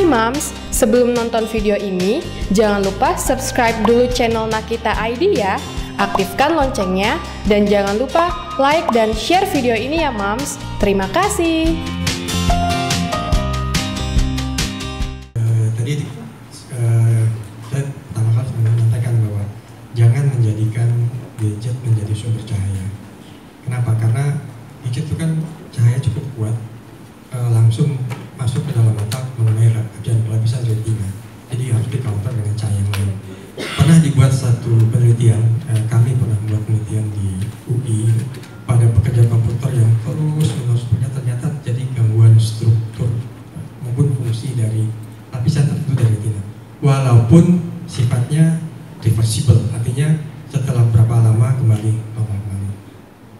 Hai Moms, sebelum nonton video ini, jangan lupa subscribe dulu channel Nakita ID ya. Aktifkan loncengnya dan jangan lupa like dan share video ini ya Moms. Terima kasih. Tadi saya pertama kali menyampaikan bahwa jangan menjadikan gadget menjadi sumber cahaya. Kenapa? Karena gadget itu kan cahaya cukup kuat, langsung masuk ke dalam otak, memerah, dan kelapisan retina. Jadi harus di counter dengan cahaya yang lain. Pernah dibuat satu penelitian, kami pernah membuat penelitian di UI pada pekerja komputer yang terus ternyata jadi gangguan struktur maupun fungsi dari lapisan tertentu dari retina. Walaupun sifatnya reversible, artinya setelah berapa lama kembali.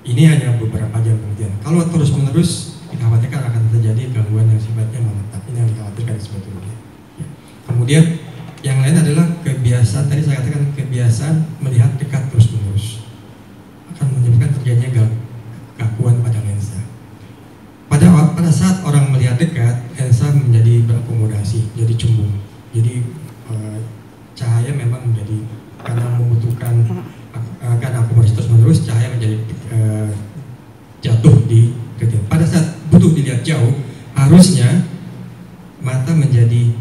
Ini hanya beberapa jam kemudian. Kalau terus-menerus, dikhawatirkan akan terjadi gangguan yang sifatnya menetap. Ini yang dikhawatirkan sebetulnya. Ya. Kemudian yang lain adalah kebiasaan. Tadi saya katakan kebiasaan melihat dekat terus-menerus akan menyebabkan terjadinya gangguan pada lensa. Pada saat orang melihat dekat, lensa menjadi berakomodasi, jadi cembung. Jadi cahaya memang menjadi karena membutuhkan karena akomodasi terus-menerus, cahaya menjadi jatuh di retina. Pada saat butuh dilihat jauh, harusnya mata menjadi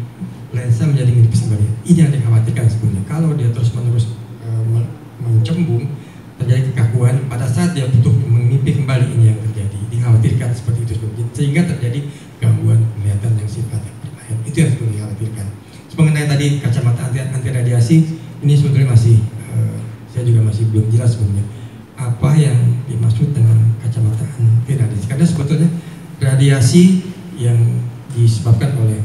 lensa menjadi nipis kembali. Ini yang dikhawatirkan sebelumnya. Kalau dia terus-menerus mencembung, terjadi kekakuan. Pada saat dia butuh mengipih kembali, ini yang terjadi. Dikhawatirkan seperti itu sebelumnya, sehingga terjadi gangguan penglihatan yang sifatnya berlain. Itu yang sebelumnya dikhawatirkan. Mengenai tadi kacamata anti radiasi, ini sebetulnya masih saya juga masih belum jelas sebelumnya apa yang dimaksud dengan kacamata anti radiasi. Karena sebetulnya radiasi yang disebabkan oleh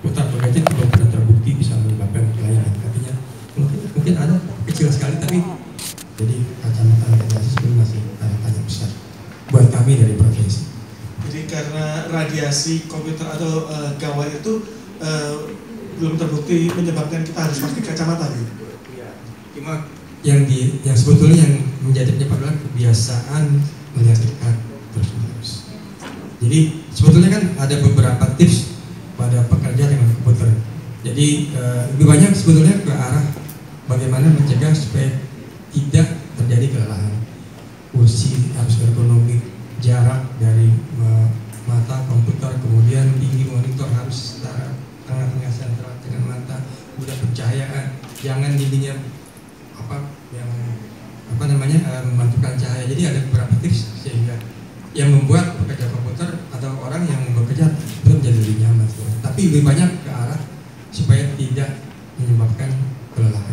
putar bergajit belum pernah terbukti bisa menyebabkan kelainan. Artinya mungkin ada kecil sekali, tapi jadi kacamata anti radiasi sebetulnya masih tanda-tanya besar buat kami dari profesi. Jadi karena radiasi komputer atau gawai itu belum terbukti menyebabkan kita harus pakai kacamata gitu. Ya. Cuma yang sebetulnya yang menjadi penyebab adalah kebiasaan melihat dekat terus-menerus. Jadi sebetulnya kan ada beberapa tips pada pekerja dengan komputer. Jadi lebih banyak sebetulnya ke arah bagaimana mencegah supaya tidak terjadi kelelahan. Kursi harus ergonomik, jarak dari mata komputer, kemudian tinggi monitor harus setara tengah-tengah sentral dengan mata, udah pencahayaan, jangan dindingnya memantulkan cahaya. Jadi ada beberapa tips sehingga yang membuat pekerja komputer atau orang yang bekerja belum jadi lebih nyaman. Tapi lebih banyak ke arah supaya tidak menyebabkan kelelahan.